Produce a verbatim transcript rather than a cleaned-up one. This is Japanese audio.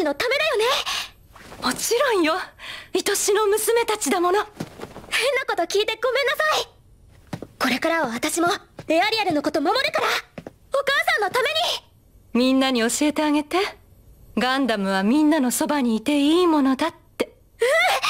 ちのためだよね。もちろんよ、愛しの娘たちだもの。変なこと聞いてごめんなさい。これからは私もエアリアルのこと守るから、お母さんのために。みんなに教えてあげて、ガンダムはみんなのそばにいていいものだって。うん。